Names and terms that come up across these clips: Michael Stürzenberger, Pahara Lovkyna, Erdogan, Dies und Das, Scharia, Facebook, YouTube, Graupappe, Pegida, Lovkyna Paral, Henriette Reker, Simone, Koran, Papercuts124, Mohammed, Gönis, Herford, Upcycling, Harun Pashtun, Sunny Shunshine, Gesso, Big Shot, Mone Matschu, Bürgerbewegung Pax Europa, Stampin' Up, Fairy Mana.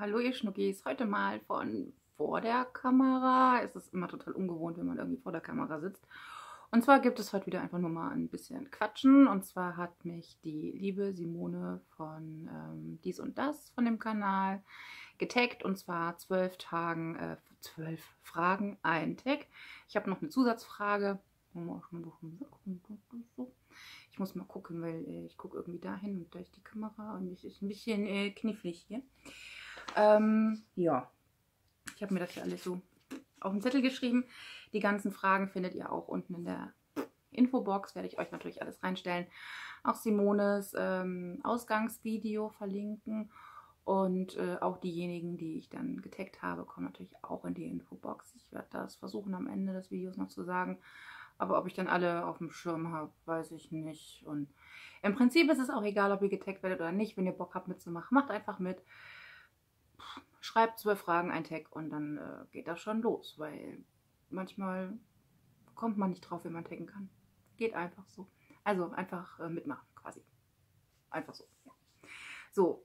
Hallo ihr Schnuckis, heute mal von vor der Kamera. Es ist immer total ungewohnt, wenn man irgendwie vor der Kamera sitzt. Und zwar gibt es heute wieder einfach nur mal ein bisschen Quatschen. Und zwar hat mich die liebe Simone von Dies und Das von dem Kanal getaggt. Und zwar 12 Fragen, ein Tag. Ich habe noch eine Zusatzfrage. Ich muss mal gucken, weil ich gucke irgendwie dahin und da ist die Kamera und es ist ein bisschen knifflig hier. Ja, ich habe mir das ja alles so auf den Zettel geschrieben. Die ganzen Fragen findet ihr auch unten in der Infobox, werde ich euch natürlich alles reinstellen. Auch Simones Ausgangsvideo verlinken und auch diejenigen, die ich dann getaggt habe, kommen natürlich auch in die Infobox. Ich werde das versuchen, am Ende des Videos noch zu sagen. Aber ob ich dann alle auf dem Schirm habe, weiß ich nicht. Und im Prinzip ist es auch egal, ob ihr getaggt werdet oder nicht. Wenn ihr Bock habt mitzumachen, macht einfach mit. Schreibt 12 Fragen, ein Tag und dann geht das schon los. Weil manchmal kommt man nicht drauf, wie man taggen kann. Geht einfach so. Also einfach mitmachen quasi. Einfach so. Ja. So,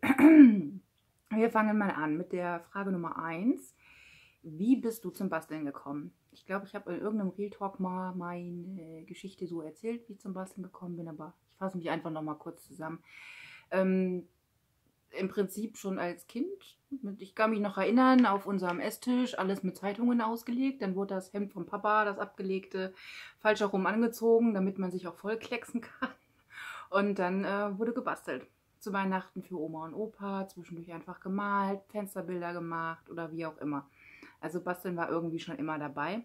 wir fangen mal an mit der Frage Nummer 1. Wie bist du zum Basteln gekommen? Ich glaube, ich habe in irgendeinem Real Talk mal meine Geschichte so erzählt, wie ich zum Basteln gekommen bin, aber ich fasse mich einfach nochmal kurz zusammen. Im Prinzip schon als Kind. Ich kann mich noch erinnern, auf unserem Esstisch alles mit Zeitungen ausgelegt. Dann wurde das Hemd vom Papa, das abgelegte, falsch herum angezogen, damit man sich auch voll klecksen kann. Und dann wurde gebastelt. Zu Weihnachten für Oma und Opa, zwischendurch einfach gemalt, Fensterbilder gemacht oder wie auch immer. Also Basteln war irgendwie schon immer dabei.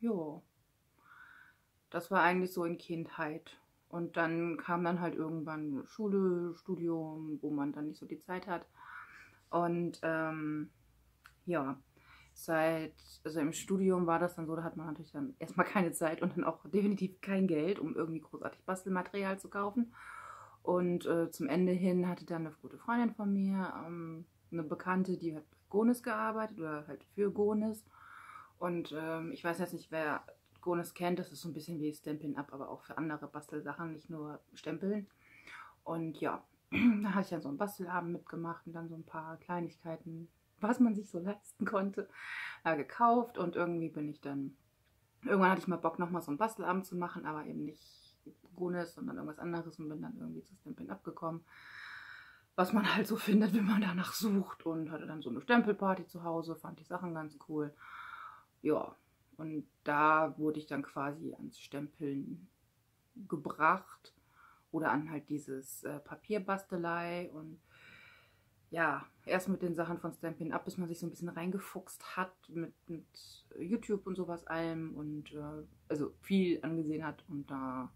Jo, das war eigentlich so in Kindheit. Und dann kam dann halt irgendwann Schule, Studium, wo man dann nicht so die Zeit hat. Und ja, also im Studium war das dann so, da hat man natürlich dann erstmal keine Zeit und dann auch definitiv kein Geld, um irgendwie großartig Bastelmaterial zu kaufen. Und zum Ende hin hatte dann eine gute Freundin von mir, eine Bekannte, die hat Gönis gearbeitet oder halt für Gönis. Und ich weiß jetzt nicht, wer Gönis kennt, das ist so ein bisschen wie Stampin' Up, aber auch für andere Bastelsachen, nicht nur Stempeln. Und ja, da hatte ich dann so einen Bastelabend mitgemacht und dann so ein paar Kleinigkeiten, was man sich so leisten konnte, gekauft. Und irgendwie bin ich dann, irgendwann hatte ich mal Bock, nochmal so einen Bastelabend zu machen, aber eben nicht Gönis, sondern irgendwas anderes und bin dann irgendwie zu Stampin' Up gekommen. Was man halt so findet, wenn man danach sucht, und hatte dann so eine Stempelparty zu Hause, fand die Sachen ganz cool. Ja, und da wurde ich dann quasi ans Stempeln gebracht oder an halt dieses Papierbastelei. Und ja, erst mit den Sachen von Stampin' Up, bis man sich so ein bisschen reingefuchst hat mit YouTube und sowas allem und also viel angesehen hat und da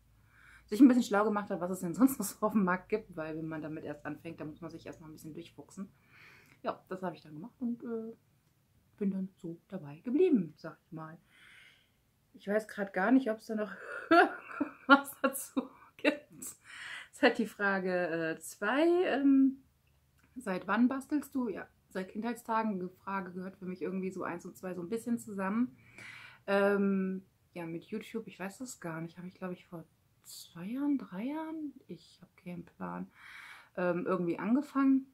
sich ein bisschen schlau gemacht hat, was es denn sonst noch so auf dem Markt gibt, weil wenn man damit erst anfängt, dann muss man sich erstmal ein bisschen durchfuchsen. Ja, das habe ich dann gemacht und bin dann so dabei geblieben, sag ich mal. Ich weiß gerade gar nicht, ob es da noch was dazu gibt. Das ist halt die Frage 2. Seit wann bastelst du? Ja, seit Kindheitstagen. Die Frage gehört für mich irgendwie so 1 und 2 so ein bisschen zusammen. Ja, mit YouTube, ich weiß das gar nicht, habe ich glaube ich vor 2 Jahren, 3 Jahren, ich habe keinen Plan, irgendwie angefangen,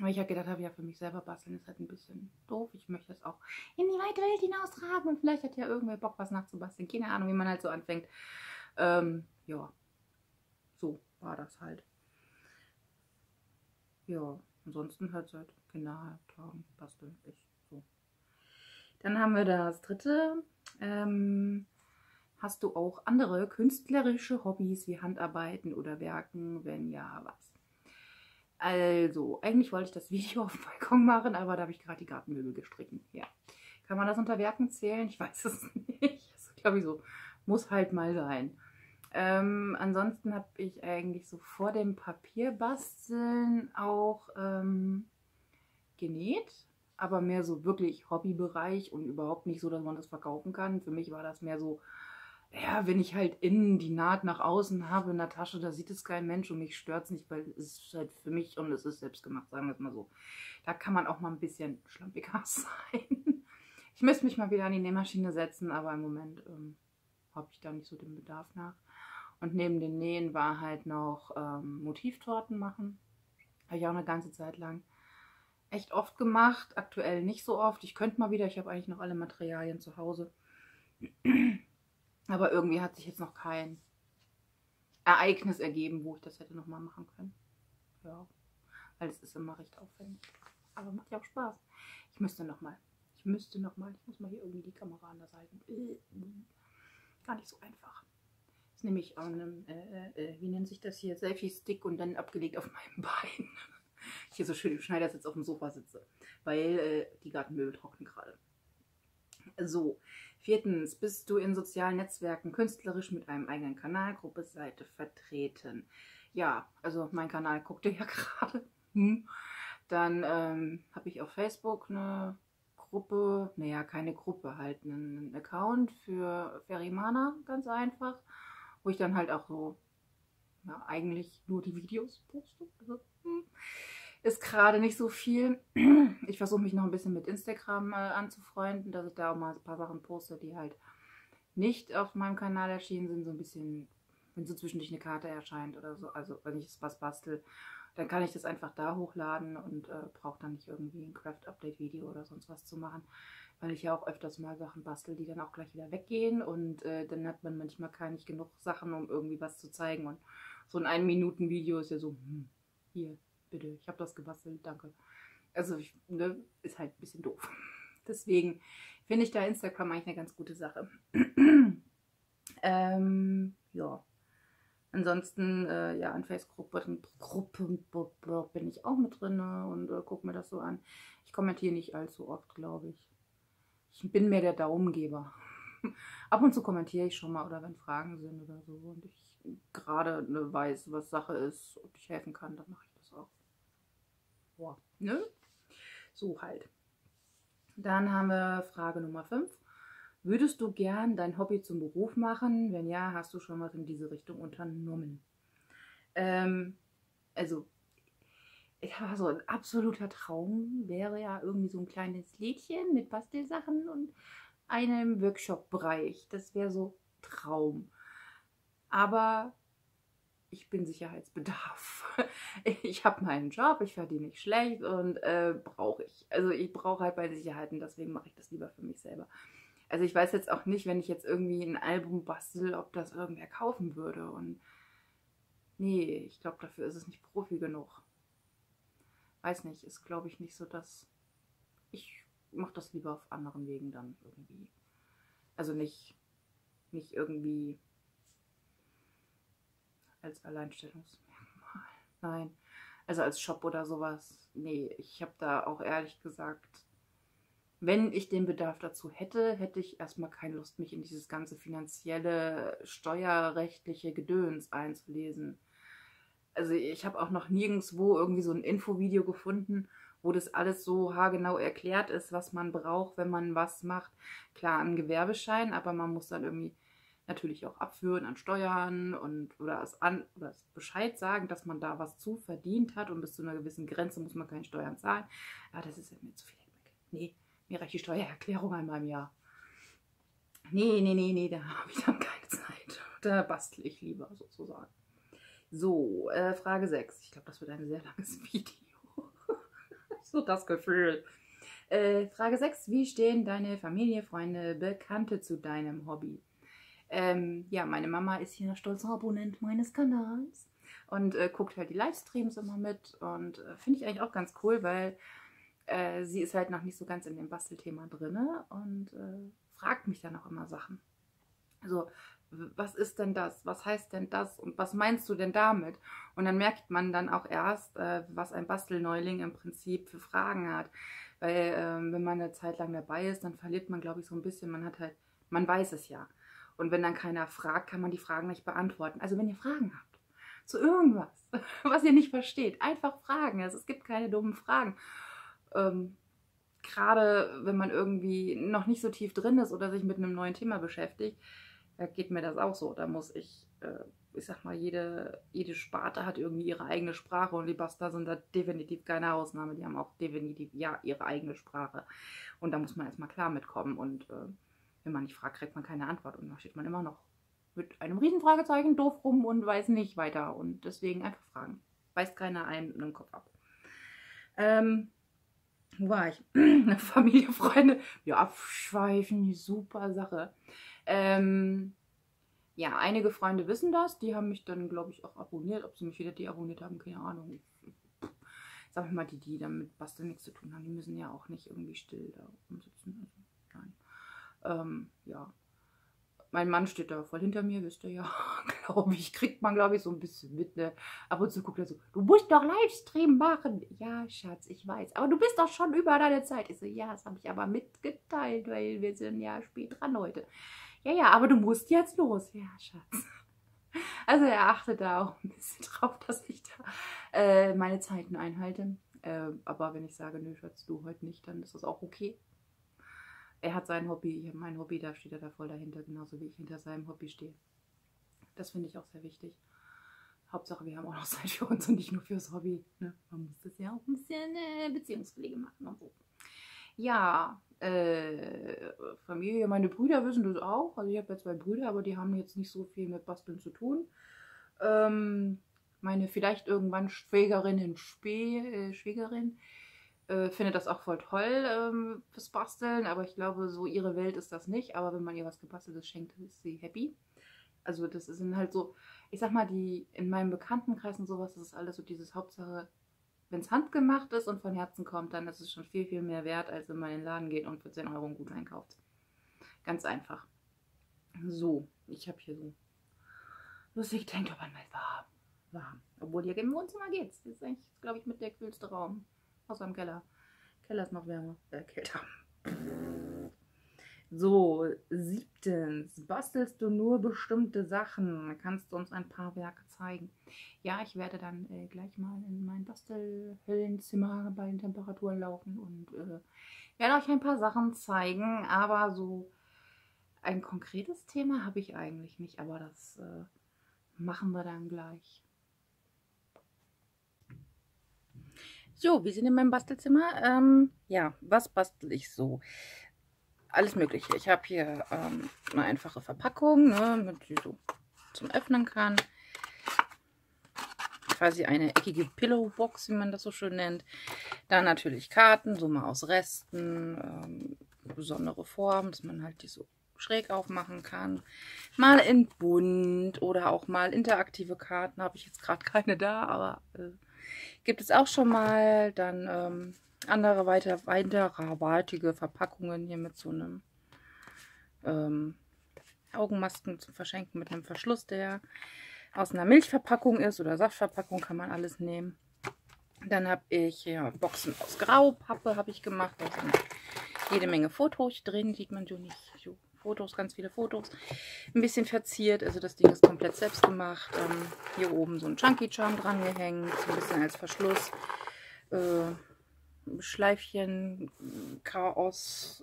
weil ich halt gedacht habe, ja für mich selber basteln ist halt ein bisschen doof, ich möchte das auch in die weite Welt hinaustragen und vielleicht hat ja irgendwer Bock was nachzubasteln, keine Ahnung, wie man halt so anfängt, ja, so war das halt, ja, ansonsten halt seit Kindertagen basteln ich so. Dann haben wir das dritte, hast du auch andere künstlerische Hobbys wie Handarbeiten oder Werken? Wenn ja, was? Also, eigentlich wollte ich das Video auf dem Balkon machen, aber da habe ich gerade die Gartenmöbel gestrichen. Ja. Kann man das unter Werken zählen? Ich weiß es nicht. Das ist, glaube ich, so. Muss halt mal sein. Ansonsten habe ich eigentlich so vor dem Papierbasteln auch genäht. Aber mehr so wirklich Hobbybereich und überhaupt nicht so, dass man das verkaufen kann. Für mich war das mehr so, ja, wenn ich halt innen die Naht nach außen habe in der Tasche, da sieht es kein Mensch und mich stört es nicht, weil es ist halt für mich und es ist selbst gemacht, sagen wir es mal so. Da kann man auch mal ein bisschen schlampiger sein. Ich müsste mich mal wieder an die Nähmaschine setzen, aber im Moment habe ich da nicht so den Bedarf nach. Und neben den Nähen war halt noch Motivtorten machen. Habe ich auch eine ganze Zeit lang. echt oft gemacht, aktuell nicht so oft. Ich könnte mal wieder, ich habe eigentlich noch alle Materialien zu Hause. Aber irgendwie hat sich jetzt noch kein Ereignis ergeben, wo ich das hätte nochmal machen können. Ja, weil es ist immer recht aufwendig. Aber macht ja auch Spaß. Ich müsste nochmal. Ich muss mal hier irgendwie die Kamera an der Seite. Gar nicht so einfach. Jetzt nehme ich einen, wie nennt sich das hier, Selfie-Stick und dann abgelegt auf meinem Bein. Ich hier so schön im Schneidersitz auf dem Sofa sitze, weil die Gartenmöbel trocknen gerade. So, 4. Bist du in sozialen Netzwerken künstlerisch mit einem eigenen Kanal, Gruppe, Seite vertreten? Ja, also mein Kanal guckt ihr ja gerade. Dann habe ich auf Facebook eine Gruppe, naja, keine Gruppe, halt einen Account für Fairy Mana, ganz einfach, wo ich dann halt auch so, ja, eigentlich nur die Videos poste. Also, ist gerade nicht so viel. Ich versuche mich noch ein bisschen mit Instagram anzufreunden, dass ich da auch mal ein paar Sachen poste, die halt nicht auf meinem Kanal erschienen sind, so ein bisschen, wenn so zwischendurch eine Karte erscheint oder so, also wenn ich was bastel, dann kann ich das einfach da hochladen und brauche dann nicht irgendwie ein Craft-Update-Video oder sonst was zu machen, weil ich ja auch öfters mal Sachen bastel, die dann auch gleich wieder weggehen und dann hat man manchmal gar nicht genug Sachen, um irgendwie was zu zeigen, und so ein 1-Minuten-Video ist ja so, hier, bitte, ich habe das gebastelt, danke. Also, ist halt ein bisschen doof. Deswegen finde ich da Instagram eigentlich eine ganz gute Sache. Ja. Ansonsten, ja, an Facebook-Gruppen bin ich auch mit drin und gucke mir das so an. Ich kommentiere nicht allzu oft, glaube ich. Ich bin mehr der Daumengeber. Ab und zu kommentiere ich schon mal, oder wenn Fragen sind oder so und ich gerade weiß, was Sache ist, ob ich helfen kann, dann mache ich das auch. Boah, ne? So halt. Dann haben wir Frage Nummer 5. Würdest du gern dein Hobby zum Beruf machen? Wenn ja, hast du schon was in diese Richtung unternommen? Also, so ein absoluter Traum wäre ja irgendwie so ein kleines Lädchen mit Bastelsachen und einem Workshop-Bereich. Das wäre so Traum. Aber ich bin Sicherheitsbedarf. Ich habe meinen Job, ich verdiene nicht schlecht und brauche ich. Also ich brauche halt meine Sicherheiten, deswegen mache ich das lieber für mich selber. Also ich weiß jetzt auch nicht, wenn ich jetzt irgendwie ein Album bastel, ob das irgendwer kaufen würde. Und nee, ich glaube, dafür ist es nicht Profi genug. Weiß nicht, ist glaube ich nicht so, dass ich mache das lieber auf anderen Wegen dann irgendwie. Also nicht irgendwie als Alleinstellungsmerkmal. Nein, also als Shop oder sowas. Nee, ich habe da auch ehrlich gesagt... Wenn ich den Bedarf dazu hätte, hätte ich erstmal keine Lust, mich in dieses ganze finanzielle, steuerrechtliche Gedöns einzulesen. Also ich habe auch noch nirgendwo irgendwie so ein Infovideo gefunden, wo das alles so haargenau erklärt ist, was man braucht, wenn man was macht. Klar, einen Gewerbeschein, aber man muss dann irgendwie natürlich auch abführen an Steuern oder Bescheid sagen, dass man da was zu verdient hat und bis zu einer gewissen Grenze muss man keine Steuern zahlen. Ja, das ist ja mir zu viel. Nee. Mir reicht die Steuererklärung einmal im Jahr. Nee, da habe ich dann keine Zeit. Da bastel ich lieber, sozusagen. So, Frage 6. Ich glaube, das wird ein sehr langes Video. So das Gefühl. Frage 6. Wie stehen deine Familie, Freunde, Bekannte zu deinem Hobby? Ja, meine Mama ist hier stolzer Abonnent meines Kanals und guckt halt die Livestreams immer mit und finde ich eigentlich auch ganz cool, weil... sie ist halt noch nicht so ganz in dem Bastelthema drinne und fragt mich dann auch immer Sachen. Also, was ist denn das? Was heißt denn das? Und was meinst du denn damit? Und dann merkt man dann auch erst, was ein Bastelneuling im Prinzip für Fragen hat. Weil wenn man eine Zeit lang dabei ist, dann verliert man, glaube ich, so ein bisschen. Man weiß es ja. Und wenn dann keiner fragt, kann man die Fragen nicht beantworten. Also wenn ihr Fragen habt zu irgendwas, was ihr nicht versteht, einfach fragen. Also es gibt keine dummen Fragen. Gerade wenn man irgendwie noch nicht so tief drin ist oder sich mit einem neuen Thema beschäftigt, geht mir das auch so. Da muss ich sag mal, jede Sparte hat irgendwie ihre eigene Sprache und die Bastler sind da definitiv keine Ausnahme. Die haben auch definitiv, ja, ihre eigene Sprache. Und da muss man erstmal klar mitkommen und wenn man nicht fragt, kriegt man keine Antwort und dann steht man immer noch mit einem Riesenfragezeichen doof rum und weiß nicht weiter und deswegen einfach fragen. Weist keiner einem den Kopf ab. Wo war ich? Familie, Freunde. Ja, abschweifen, super Sache. Ja, einige Freunde wissen das. Die haben mich dann, glaube ich, auch abonniert. Ob sie mich wieder deabonniert haben, keine Ahnung. Sag ich mal, die damit was da nichts zu tun haben, die müssen ja auch nicht irgendwie still da rumsitzen. Nein. Ja. Mein Mann steht da voll hinter mir, wisst ihr ja, glaube ich. Kriegt man, glaube ich, so ein bisschen mit, ne? Ab und zu guckt er so, du musst doch Livestream machen. Ja, Schatz, ich weiß. Aber du bist doch schon über deine Zeit. Ich so, ja, das habe ich aber mitgeteilt, weil wir sind ja spät dran heute. Ja, aber du musst jetzt los. Ja, Schatz. Also er achtet da auch ein bisschen drauf, dass ich da meine Zeiten einhalte. Aber wenn ich sage, nö, Schatz, du heute nicht, dann ist das auch okay. Er hat sein Hobby, ich habe mein Hobby, da steht er da voll dahinter, genauso wie ich hinter seinem Hobby stehe. Das finde ich auch sehr wichtig. Hauptsache, wir haben auch noch Zeit für uns und nicht nur fürs Hobby. Ne? Man muss das ja auch ein bisschen Beziehungspflege machen und so. Ja, Familie, meine Brüder wissen das auch. Also ich habe ja 2 Brüder, aber die haben jetzt nicht so viel mit Basteln zu tun. Meine vielleicht irgendwann Schwägerin, findet das auch voll toll fürs Basteln, aber ich glaube, so ihre Welt ist das nicht. Aber wenn man ihr was Gebasteltes schenkt, ist sie happy. Also das sind halt so, ich sag mal, die in meinem Bekanntenkreis und sowas, das ist alles so dieses Hauptsache, wenn es handgemacht ist und von Herzen kommt, dann ist es schon viel, viel mehr wert, als wenn man in den Laden geht und für 10 Euro einen Gutschein einkauft. Ganz einfach. So, ich habe hier so lustig denkt, ob man mal warm. Obwohl hier im Wohnzimmer geht's. Das ist eigentlich, glaube ich, mit der kühlste Raum. Außer im Keller. Keller ist noch wärmer. Kälter. So, 7. Bastelst du nur bestimmte Sachen? Kannst du uns ein paar Werke zeigen? Ja, ich werde dann gleich mal in mein Bastelhöllenzimmer bei den Temperaturen laufen und werde euch ein paar Sachen zeigen. Aber so ein konkretes Thema habe ich eigentlich nicht. Aber das machen wir dann gleich. So, wir sind in meinem Bastelzimmer. Ja, was bastel ich so? Alles Mögliche. Ich habe hier eine einfache Verpackung, ne, mit die so zum Öffnen kann. Quasi eine eckige Pillowbox, wie man das so schön nennt. Dann natürlich Karten, so mal aus Resten, besondere Formen, dass man halt die so schräg aufmachen kann. Mal in bunt oder auch mal interaktive Karten. Habe ich jetzt gerade keine da, aber... gibt es auch schon mal, dann andere weiterarbeitende Verpackungen hier mit so einem Augenmasken zum Verschenken mit einem Verschluss, der aus einer Milchverpackung ist oder Saftverpackung, kann man alles nehmen. Dann habe ich hier Boxen aus Graupappe habe ich gemacht, da sind jede Menge Fotos drin, sieht man so nicht. Fotos, ganz viele Fotos, ein bisschen verziert, also das Ding ist komplett selbst gemacht. Hier oben so ein Chunky Charm dran gehängt, so ein bisschen als Verschluss. Schleifchen, Chaos,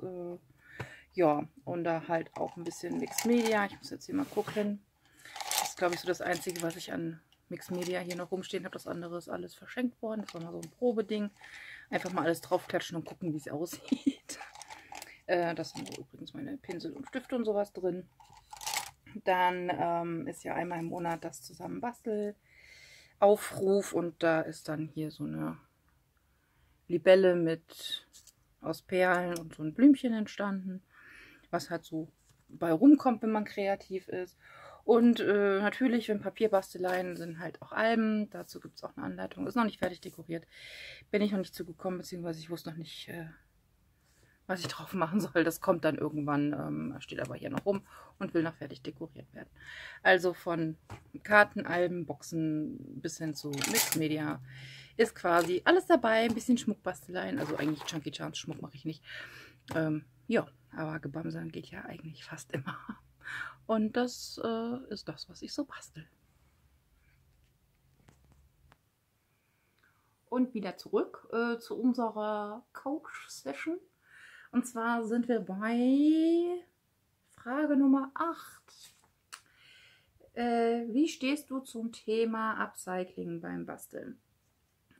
ja, und da halt auch ein bisschen Mixed Media. Ich muss jetzt hier mal gucken. Das ist, glaube ich, so das Einzige, was ich an Mixed Media hier noch rumstehen habe. Das andere ist alles verschenkt worden. Das war mal so ein Probeding. Einfach mal alles draufklatschen und gucken, wie es aussieht. Das sind übrigens meine Pinsel und Stifte und sowas drin. Dann ist ja einmal im Monat das Zusammenbastelaufruf und da ist dann hier so eine Libelle mit aus Perlen und so ein Blümchen entstanden, was halt so bei rumkommt, wenn man kreativ ist. Und natürlich, wenn Papierbasteleien sind, halt auch Alben. Dazu gibt es auch eine Anleitung. Ist noch nicht fertig dekoriert. Bin ich noch nicht zugekommen, beziehungsweise ich wusste noch nicht... was ich drauf machen soll, das kommt dann irgendwann, steht aber hier noch rum und will noch fertig dekoriert werden. Also von Karten, Alben, Boxen bis hin zu Mixed Media ist quasi alles dabei. Ein bisschen Schmuckbasteleien, also eigentlich Chunky Charms, Schmuck mache ich nicht. Ja, aber Gebamseln geht ja eigentlich fast immer. Und das ist das, was ich so bastel. Und wieder zurück zu unserer Couch-Session. Und zwar sind wir bei Frage Nummer 8. Wie stehst du zum Thema Upcycling beim Basteln?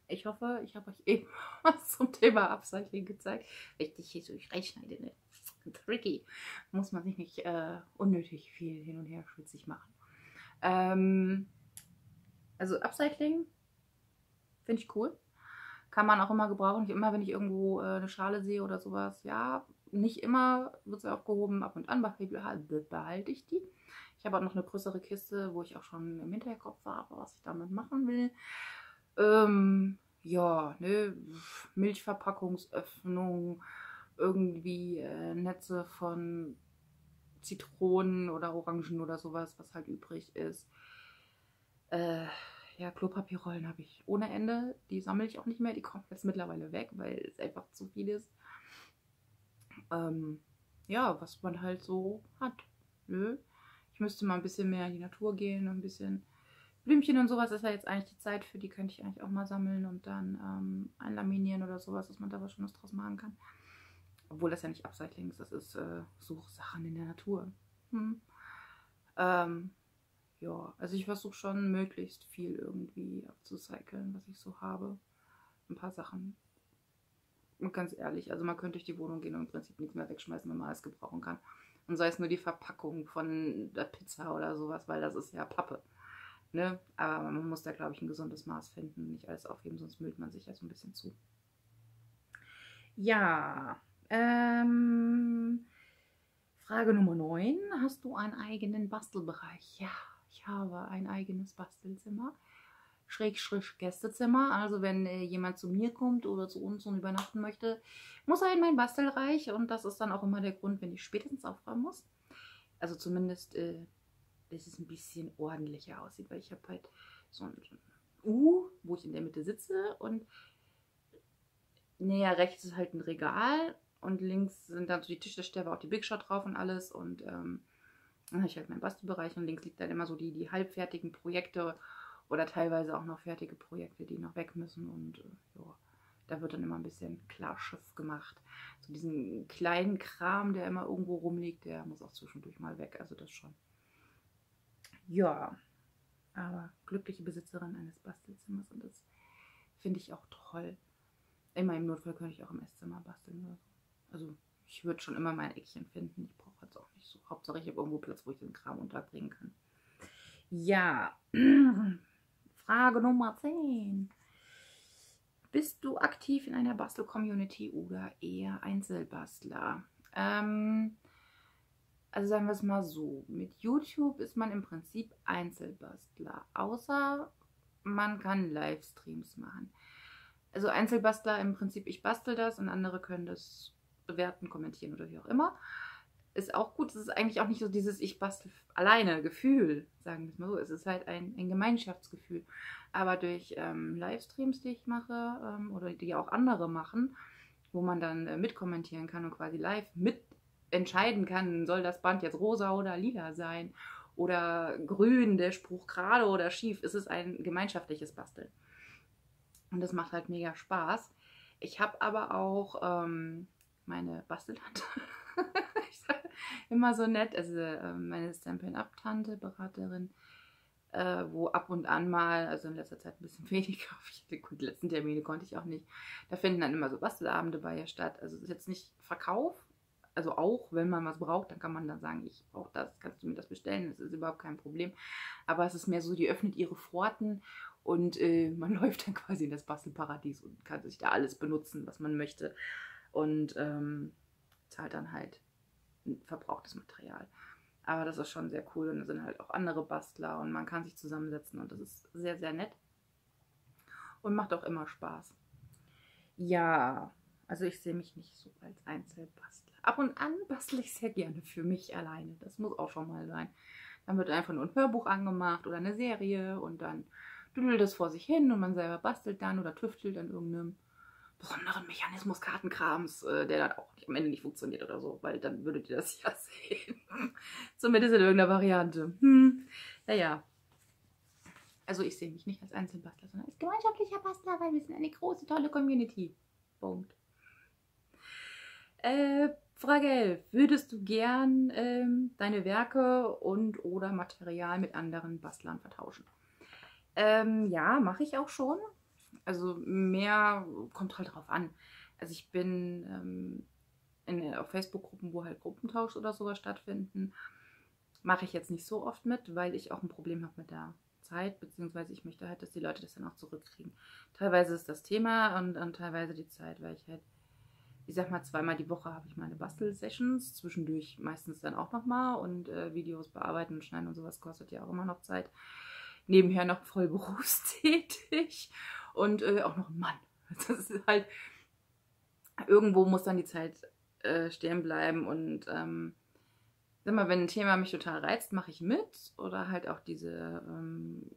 Ich hoffe, ich habe euch eben was zum Thema Upcycling gezeigt. Wenn ich dich hier so reinschneide, ne? Tricky. Muss man sich nicht unnötig viel hin und her schwitzig machen. Also Upcycling finde ich cool. Kann man auch immer gebrauchen. Ich immer, wenn ich irgendwo eine Schale sehe oder sowas, ja, nicht immer wird sie aufgehoben, ab und an behalte ich die. Ich habe auch noch eine größere Kiste, wo ich auch schon im Hinterkopf habe, was ich damit machen will. Ja, ne, Milchverpackungsöffnung, irgendwie Netze von Zitronen oder Orangen oder sowas, was halt übrig ist. Ja, Klopapierrollen habe ich ohne Ende. Die sammle ich auch nicht mehr. Die kommen jetzt mittlerweile weg, weil es einfach zu viel ist. Ja, was man halt so hat. Nö. Ich müsste mal ein bisschen mehr in die Natur gehen und ein bisschen Blümchen und sowas. Das ist ja jetzt eigentlich die Zeit für. Die könnte ich eigentlich auch mal sammeln und dann einlaminieren oder sowas, dass man da was Schönes draus machen kann. Obwohl das ja nicht Upcycling ist. Das ist Suchsachen in der Natur. Ja, also ich versuche schon möglichst viel irgendwie abzucyceln, was ich so habe. Ein paar Sachen. Und ganz ehrlich, also man könnte durch die Wohnung gehen und im Prinzip nichts mehr wegschmeißen, wenn man alles gebrauchen kann. Und sei es nur die Verpackung von der Pizza oder sowas, weil das ist ja Pappe. Ne? Aber man muss da, glaube ich, ein gesundes Maß finden, nicht alles aufheben, sonst müllt man sich ja so ein bisschen zu. Ja, Frage Nummer 9. Hast du einen eigenen Bastelbereich? Ja. Ich habe ein eigenes Bastelzimmer, Schrägstrich Gästezimmer. Also wenn jemand zu mir kommt oder zu uns und übernachten möchte, muss er in mein Bastelreich. Und das ist dann auch immer der Grund, wenn ich spätestens aufräumen muss. Also zumindest, dass es ein bisschen ordentlicher aussieht. Weil ich habe halt so ein U, wo ich in der Mitte sitze. Und näher rechts ist halt ein Regal. Und links sind dann so die Tischdecke, auch die Big Shot drauf und alles. Und dann habe ich halt meinen Bastelbereich und links liegt dann immer so die halbfertigen Projekte oder teilweise auch noch fertige Projekte, die noch weg müssen. Und ja, da wird dann immer ein bisschen Klarschiff gemacht. So diesen kleinen Kram, der immer irgendwo rumliegt, der muss auch zwischendurch mal weg. Also das schon. Ja, aber glückliche Besitzerin eines Bastelzimmers und das finde ich auch toll. Immer im Notfall könnte ich auch im Esszimmer basteln oder so. Also ich würde schon immer mein Eckchen finden. Ich brauche jetzt auch nicht so. Hauptsache, ich habe irgendwo Platz, wo ich den Kram unterbringen kann. Ja. Frage Nummer 10. Bist du aktiv in einer Bastel-Community oder eher Einzelbastler? Also sagen wir es mal so. Mit YouTube ist man im Prinzip Einzelbastler. Außer man kann Livestreams machen. Also Einzelbastler im Prinzip, ich bastel das und andere können das bewerten, kommentieren oder wie auch immer. Ist auch gut. Es ist eigentlich auch nicht so dieses ich bastel alleine Gefühl, sagen wir es mal so. Es ist halt ein Gemeinschaftsgefühl. Aber durch Livestreams, die ich mache oder die auch andere machen, wo man dann mitkommentieren kann und quasi live mitentscheiden kann, soll das Band jetzt rosa oder lila sein oder grün, der Spruch gerade oder schief, ist es ein gemeinschaftliches Basteln. Und das macht halt mega Spaß. Ich habe aber auch meine Basteltante, ich sage immer so nett, also meine Stampin' Up Tante, Beraterin, wo ab und an mal, also in letzter Zeit ein bisschen weniger, die letzten Termine konnte ich auch nicht, da finden dann immer so Bastelabende bei ihr statt, also es ist jetzt nicht Verkauf, also auch wenn man was braucht, dann kann man dann sagen, ich brauche das, kannst du mir das bestellen, das ist überhaupt kein Problem, aber es ist mehr so, die öffnet ihre Pforten und man läuft dann quasi in das Bastelparadies und kann sich da alles benutzen, was man möchte. Und zahlt dann halt verbrauchtes Material. Aber das ist schon sehr cool. Und da sind halt auch andere Bastler und man kann sich zusammensetzen. Und das ist sehr, sehr nett. Und macht auch immer Spaß. Ja, also ich sehe mich nicht so als Einzelbastler. Ab und an bastle ich sehr gerne für mich alleine. Das muss auch schon mal sein. Dann wird einfach nur ein Hörbuch angemacht oder eine Serie. Und dann düdelt das vor sich hin und man selber bastelt dann oder tüftelt an irgendeinem besonderen Mechanismus Kartenkrams, der dann auch am Ende nicht funktioniert oder so, weil dann würdet ihr das ja sehen. Zumindest in irgendeiner Variante. Naja. Also ich sehe mich nicht als Einzelbastler, sondern als gemeinschaftlicher Bastler, weil wir sind eine große, tolle Community. Punkt. Frage 11. Würdest du gern deine Werke und oder Material mit anderen Bastlern vertauschen? Ja, mache ich auch schon. Also mehr kommt halt drauf an. Also ich bin auf Facebook-Gruppen, wo halt Gruppentausch oder sowas stattfinden, mache ich jetzt nicht so oft mit, weil ich auch ein Problem habe mit der Zeit, beziehungsweise ich möchte halt, dass die Leute das dann auch zurückkriegen. Teilweise ist das Thema und teilweise die Zeit, weil ich halt, ich sag mal, zweimal die Woche habe ich meine Bastel-Sessions, zwischendurch meistens dann auch nochmal, und Videos bearbeiten und schneiden und sowas kostet ja auch immer noch Zeit. Nebenher noch voll berufstätig und auch noch ein Mann. Das ist halt, irgendwo muss dann die Zeit stehen bleiben, und sag mal, wenn ein Thema mich total reizt, mache ich mit, oder halt auch diese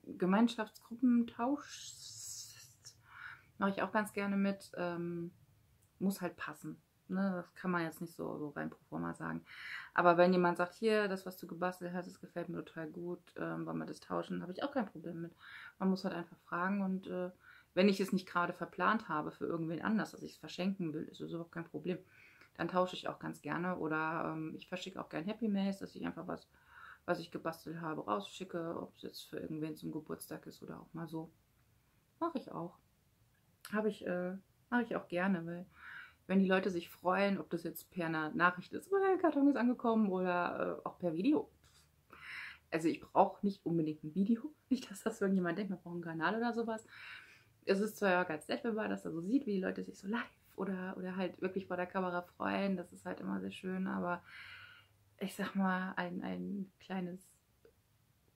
Gemeinschaftsgruppentausch mache ich auch ganz gerne mit. Muss halt passen, ne? Das kann man jetzt nicht so rein pro forma sagen. Aber wenn jemand sagt, hier, das, was du gebastelt hast, das gefällt mir total gut, wollen wir das tauschen, habe ich auch kein Problem mit. Man muss halt einfach fragen, und wenn ich es nicht gerade verplant habe für irgendwen anders, dass ich es verschenken will, ist das überhaupt kein Problem. Dann tausche ich auch ganz gerne, oder ich verschicke auch gern Happy Mails, dass ich einfach was, was ich gebastelt habe, rausschicke, ob es jetzt für irgendwen zum Geburtstag ist oder auch mal so. Mache ich auch. Mache ich auch gerne, weil wenn die Leute sich freuen, ob das jetzt per einer Nachricht ist, oder der Karton ist angekommen, oder auch per Video. Also ich brauche nicht unbedingt ein Video, nicht, dass das irgendjemand denkt, man braucht einen Kanal oder sowas. Es ist zwar ja ganz nett, wenn man das da so sieht, wie die Leute sich so live oder halt wirklich vor der Kamera freuen, das ist halt immer sehr schön, aber ich sag mal, ein kleines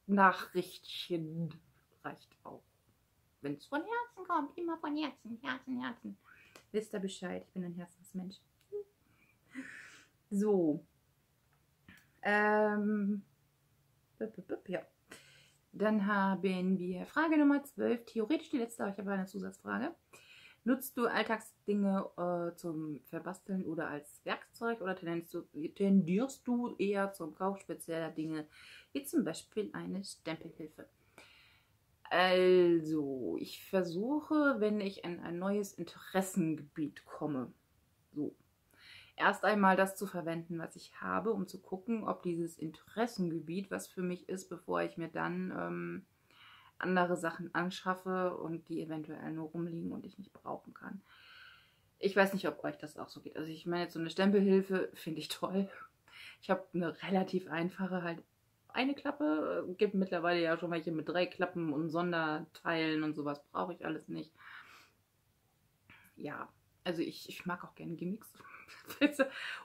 Nachrichtchen reicht auch. Wenn es von Herzen kommt, immer von Herzen, Herzen, Herzen. Wisst ihr Bescheid, ich bin ein Herzensmensch. So. Ja. Dann haben wir Frage Nummer 12. Theoretisch die letzte, aber ich habe eine Zusatzfrage. Nutzt du Alltagsdinge zum Verbasteln oder als Werkzeug, oder tendierst du eher zum Kauf spezieller Dinge, wie zum Beispiel eine Stempelhilfe? Also, ich versuche, wenn ich in ein neues Interessengebiet komme, so, erst einmal das zu verwenden, was ich habe, um zu gucken, ob dieses Interessengebiet was für mich ist, bevor ich mir dann andere Sachen anschaffe und die eventuell nur rumliegen und ich nicht brauchen kann. Ich weiß nicht, ob euch das auch so geht. Also ich meine, jetzt so eine Stempelhilfe finde ich toll. Ich habe eine relativ einfache, halt, eine Klappe, gibt mittlerweile ja schon welche mit 3 Klappen und Sonderteilen und sowas, brauche ich alles nicht. Ja, also ich mag auch gerne Gimmicks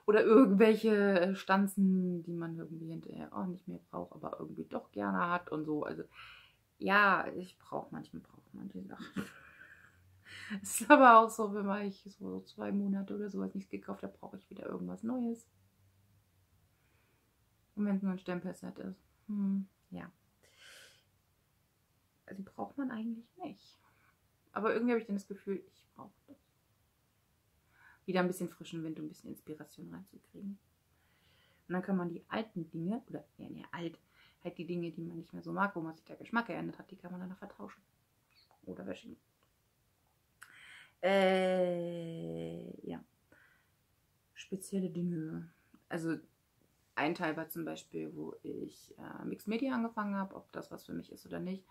oder irgendwelche Stanzen, die man irgendwie hinterher auch nicht mehr braucht, aber irgendwie doch gerne hat und so. Also ja, ich brauche manche Sachen. Es ist aber auch so, wenn man ich so 2 Monate oder sowas nichts gekauft habe, brauche ich wieder irgendwas Neues. Und wenn es nur ein Stempelset ist. Ja. Also die braucht man eigentlich nicht. Aber irgendwie habe ich dann das Gefühl, ich brauche das. Wieder ein bisschen frischen Wind und ein bisschen Inspiration reinzukriegen. Und dann kann man die alten Dinge, oder ja, ne, alt, halt die Dinge, die man nicht mehr so mag, wo man sich der Geschmack geändert hat, die kann man dann noch vertauschen. Oder verschieben. Ja. Spezielle Dinge. Also ein Teil war zum Beispiel, wo ich Mixed Media angefangen habe, ob das was für mich ist oder nicht,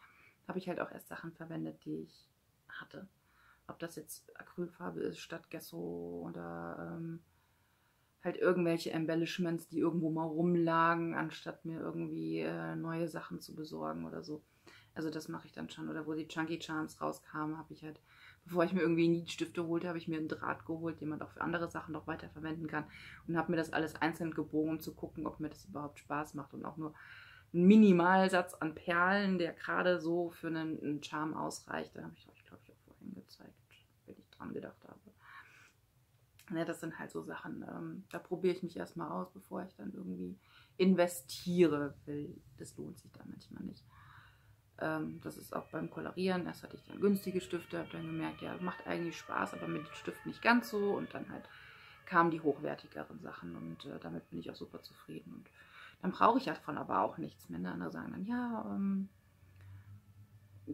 habe ich halt auch erst Sachen verwendet, die ich hatte. Ob das jetzt Acrylfarbe ist statt Gesso oder halt irgendwelche Embellishments, die irgendwo mal rumlagen, anstatt mir irgendwie neue Sachen zu besorgen oder so. Also das mache ich dann schon. Oder wo die Chunky Charms rauskamen, habe ich halt, bevor ich mir irgendwie Nietstifte holte, habe ich mir einen Draht geholt, den man auch für andere Sachen noch weiter verwenden kann, und habe mir das alles einzeln gebogen, um zu gucken, ob mir das überhaupt Spaß macht, und auch nur einen Minimalsatz an Perlen, der gerade so für einen Charme ausreicht. Da habe ich euch, glaube ich, auch vorhin gezeigt, wenn ich dran gedacht habe. Ja, das sind halt so Sachen, da probiere ich mich erstmal aus, bevor ich dann irgendwie investiere, weil das lohnt sich da manchmal nicht. Das ist auch beim Kolorieren. Erst hatte ich dann günstige Stifte, habe dann gemerkt, ja, macht eigentlich Spaß, aber mit den Stiften nicht ganz so. Und dann halt kamen die hochwertigeren Sachen, und damit bin ich auch super zufrieden. Und dann brauche ich davon aber auch nichts mehr. Andere sagen dann, ja,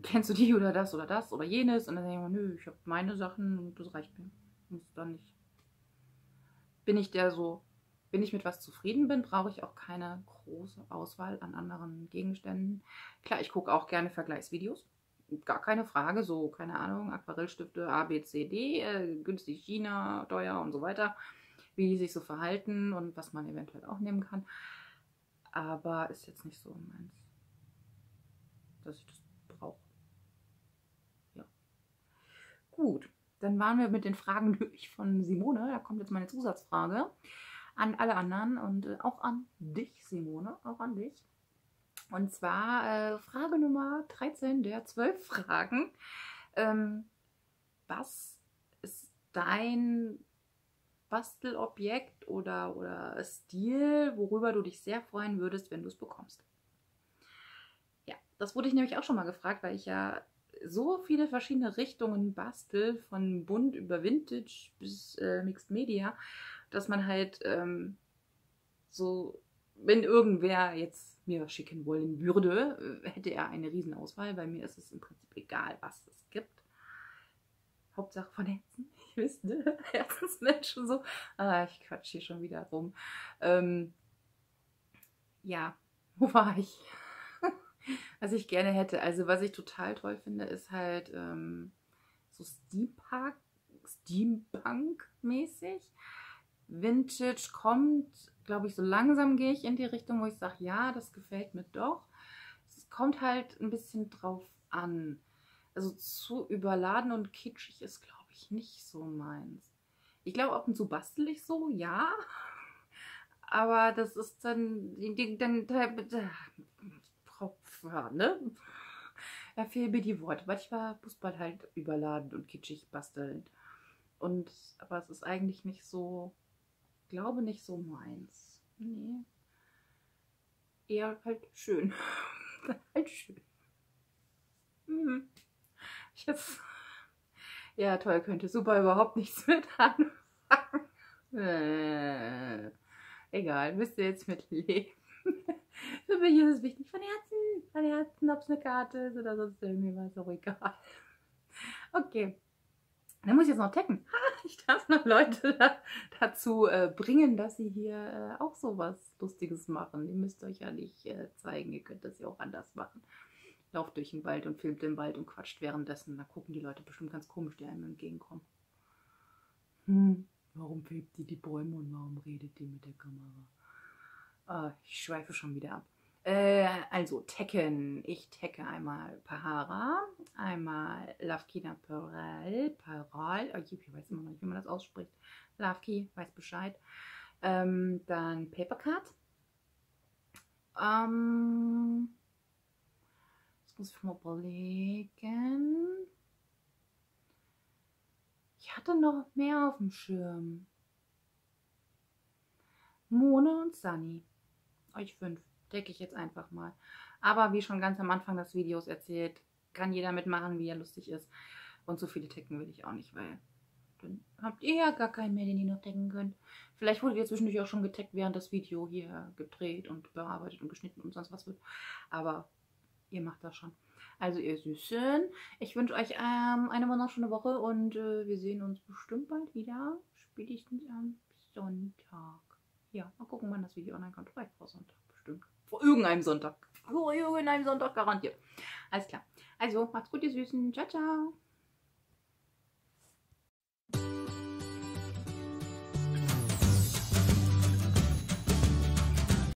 kennst du die oder das oder das oder jenes? Und dann denke ich mir, nö, ich habe meine Sachen und das reicht mir. Muss dann nicht. Wenn ich mit was zufrieden bin, brauche ich auch keine große Auswahl an anderen Gegenständen. Klar, ich gucke auch gerne Vergleichsvideos. Gar keine Frage, so, keine Ahnung, Aquarellstifte A, B, C, D, günstig China, teuer und so weiter. Wie die sich so verhalten und was man eventuell auch nehmen kann. Aber ist jetzt nicht so meins, dass ich das Gut, dann waren wir mit den Fragen durch von Simone. Da kommt jetzt meine Zusatzfrage an alle anderen und auch an dich, Simone, auch an dich. Und zwar Frage Nummer 13 der 12 Fragen. Was ist dein Bastelobjekt oder Stil, worüber du dich sehr freuen würdest, wenn du es bekommst? Ja, das wurde ich nämlich auch schon mal gefragt, weil ich ja so viele verschiedene Richtungen bastel, von bunt über Vintage bis Mixed Media, dass man halt so, wenn irgendwer jetzt mir was schicken wollen würde, hätte er eine Riesenauswahl. Bei mir ist es im Prinzip egal, was es gibt. Hauptsache von Herzen. Ich weiß, ne? Herzensmensch und so. Ah, ich quatsch hier schon wieder rum. Ja, wo war ich? Was ich gerne hätte. Also was ich total toll finde, ist halt so Steampunk-mäßig. Vintage kommt, glaube ich, so langsam gehe ich in die Richtung, wo ich sage, ja, das gefällt mir doch. Es kommt halt ein bisschen drauf an. Also zu überladen und kitschig ist, glaube ich, nicht so meins. Ich glaube, ab und zu bastel ich so, ja. Aber das ist dann war, ne? Da fehlen mir die Worte. Manchmal muss man halt überladen und kitschig basteln. Aber es ist eigentlich nicht so, ich glaube nicht so meins. Nee. Eher halt schön. Halt schön. Mhm. Jetzt. Ja, toll, könnte super überhaupt nichts mit anfangen. Egal, müsst ihr jetzt mit leben. Für mich ist es wichtig, von Herzen, ob es eine Karte ist oder sonst irgendwie was, auch egal. Okay, dann muss ich jetzt noch taggen. Ich darf noch Leute dazu bringen, dass sie hier auch so was Lustiges machen. Ihr müsst euch ja nicht zeigen, ihr könnt das ja auch anders machen. Lauft durch den Wald und filmt den Wald und quatscht währenddessen. Da gucken die Leute bestimmt ganz komisch, die einem entgegenkommen. Warum filmt die Bäume und warum redet die mit der Kamera? Ich schweife schon wieder ab. Also taggen. Ich tagge einmal Pahara, einmal Lovkyna Paral. Ich weiß immer noch nicht, wie man das ausspricht. Lovky, weiß Bescheid. Dann Papercuts. Jetzt muss ich mal überlegen. Ich hatte noch mehr auf dem Schirm. Mone und Sunny. Euch 5 decke ich jetzt einfach mal. Aber wie schon ganz am Anfang des Videos erzählt, kann jeder mitmachen, wie er lustig ist. Und so viele taggen will ich auch nicht, weil dann habt ihr ja gar keinen mehr, den ihr noch taggen könnt. Vielleicht wurde ihr zwischendurch auch schon getaggt, während das Video hier gedreht und bearbeitet und geschnitten und sonst was wird. Aber ihr macht das schon. Also ihr Süßen, ich wünsche euch eine wunderschöne Woche und wir sehen uns bestimmt bald wieder. Spätestens am Sonntag. Ja, mal gucken, wann das Video online kommt. Vielleicht vor Sonntag bestimmt. Vor irgendeinem Sonntag. Vor irgendeinem Sonntag garantiert. Alles klar. Also, macht's gut, ihr Süßen. Ciao, ciao.